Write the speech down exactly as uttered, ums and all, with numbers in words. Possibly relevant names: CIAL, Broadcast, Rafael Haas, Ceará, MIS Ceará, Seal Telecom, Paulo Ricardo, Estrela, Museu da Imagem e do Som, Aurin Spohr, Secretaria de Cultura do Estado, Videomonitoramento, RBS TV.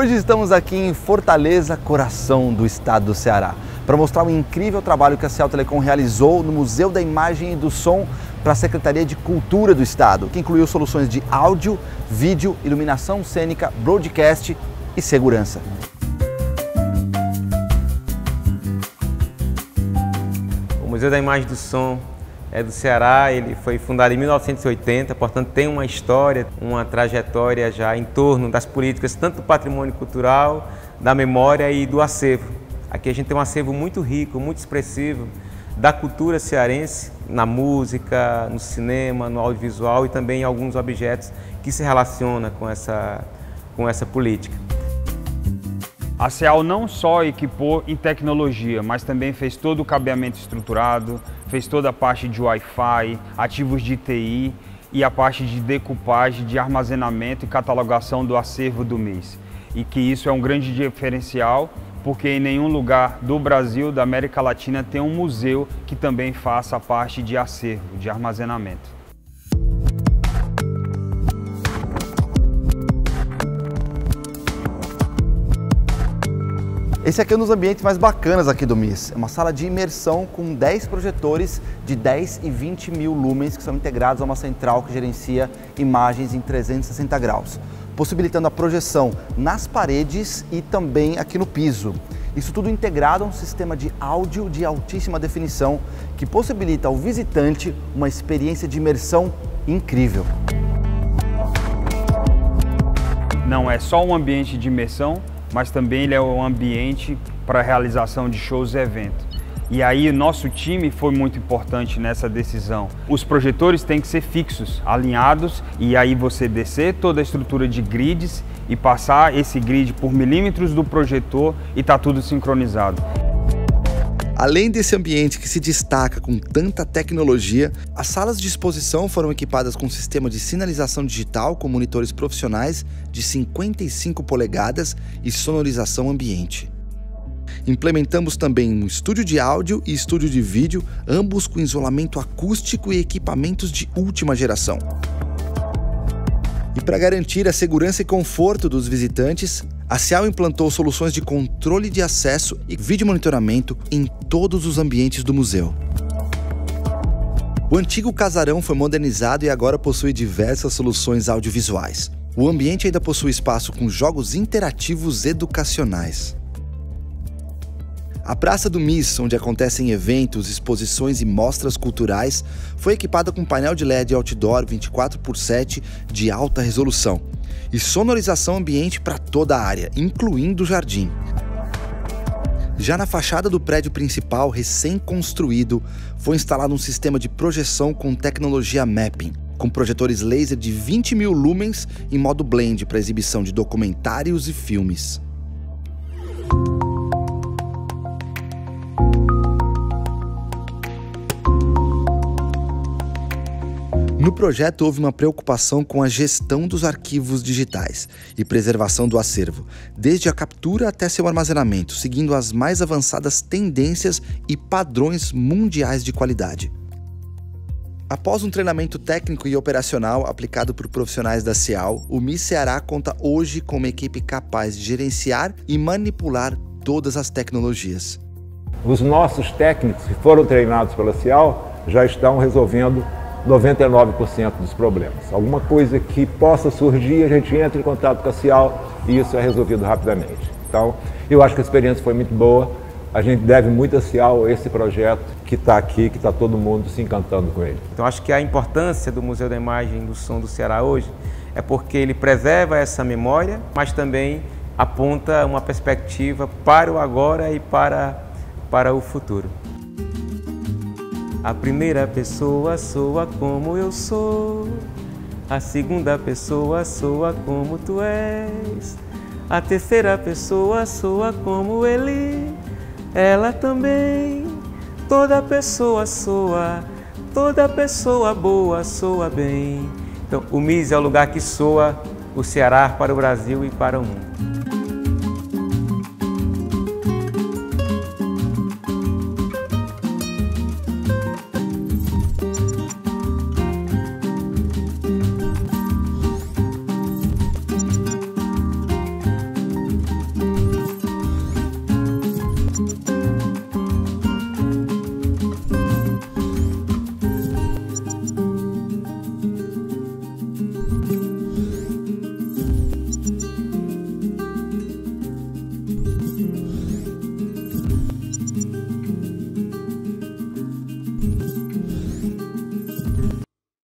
Hoje estamos aqui em Fortaleza, coração do estado do Ceará, para mostrar o incrível trabalho que a Seal Telecom realizou no Museu da Imagem e do Som para a Secretaria de Cultura do Estado, que incluiu soluções de áudio, vídeo, iluminação cênica, broadcast e segurança. O Museu da Imagem e do Som é do Ceará, ele foi fundado em mil novecentos e oitenta, portanto tem uma história, uma trajetória já em torno das políticas tanto do patrimônio cultural, da memória e do acervo. Aqui a gente tem um acervo muito rico, muito expressivo da cultura cearense, na música, no cinema, no audiovisual e também em alguns objetos que se relacionam com essa, com essa política. A C I A L não só equipou em tecnologia, mas também fez todo o cabeamento estruturado, fez toda a parte de Wi-Fi, ativos de T I e a parte de decupagem, de armazenamento e catalogação do acervo do M I S. E que isso é um grande diferencial, porque em nenhum lugar do Brasil, da América Latina, tem um museu que também faça a parte de acervo, de armazenamento. Esse aqui é um dos ambientes mais bacanas aqui do M I S. É uma sala de imersão com dez projetores de dez e vinte mil lumens que são integrados a uma central que gerencia imagens em trezentos e sessenta graus, possibilitando a projeção nas paredes e também aqui no piso. Isso tudo integrado a um sistema de áudio de altíssima definição que possibilita ao visitante uma experiência de imersão incrível. Não é só um ambiente de imersão, mas também ele é um ambiente para a realização de shows e eventos. E aí o nosso time foi muito importante nessa decisão. Os projetores têm que ser fixos, alinhados, e aí você descer toda a estrutura de grids e passar esse grid por milímetros do projetor e tá tudo sincronizado. Além desse ambiente que se destaca com tanta tecnologia, as salas de exposição foram equipadas com um sistema de sinalização digital com monitores profissionais de cinquenta e cinco polegadas e sonorização ambiente. Implementamos também um estúdio de áudio e estúdio de vídeo, ambos com isolamento acústico e equipamentos de última geração. E para garantir a segurança e conforto dos visitantes, a C I A L implantou soluções de controle de acesso e vídeo monitoramento em todos os ambientes do museu. O antigo casarão foi modernizado e agora possui diversas soluções audiovisuais. O ambiente ainda possui espaço com jogos interativos educacionais. A Praça do M I S, onde acontecem eventos, exposições e mostras culturais, foi equipada com painel de L E D outdoor vinte e quatro por sete de alta resolução e sonorização ambiente para toda a área, incluindo o jardim. Já na fachada do prédio principal, recém-construído, foi instalado um sistema de projeção com tecnologia mapping, com projetores laser de vinte mil lumens em modo blend para exibição de documentários e filmes. No projeto houve uma preocupação com a gestão dos arquivos digitais e preservação do acervo, desde a captura até seu armazenamento, seguindo as mais avançadas tendências e padrões mundiais de qualidade. Após um treinamento técnico e operacional aplicado por profissionais da C I A L, o M I S Ceará conta hoje com uma equipe capaz de gerenciar e manipular todas as tecnologias. Os nossos técnicos que foram treinados pela C I A L já estão resolvendo noventa e nove por cento dos problemas. Alguma coisa que possa surgir, a gente entra em contato com a C I A L e isso é resolvido rapidamente. Então, eu acho que a experiência foi muito boa. A gente deve muito a C I A L esse projeto que está aqui, que está todo mundo se encantando com ele. Então, acho que a importância do Museu da Imagem e do Som do Ceará hoje é porque ele preserva essa memória, mas também aponta uma perspectiva para o agora e para, para o futuro. A primeira pessoa soa como eu sou, a segunda pessoa soa como tu és, a terceira pessoa soa como ele, ela também. Toda pessoa soa, toda pessoa boa soa bem. Então, o M I S é o lugar que soa o Ceará para o Brasil e para o mundo.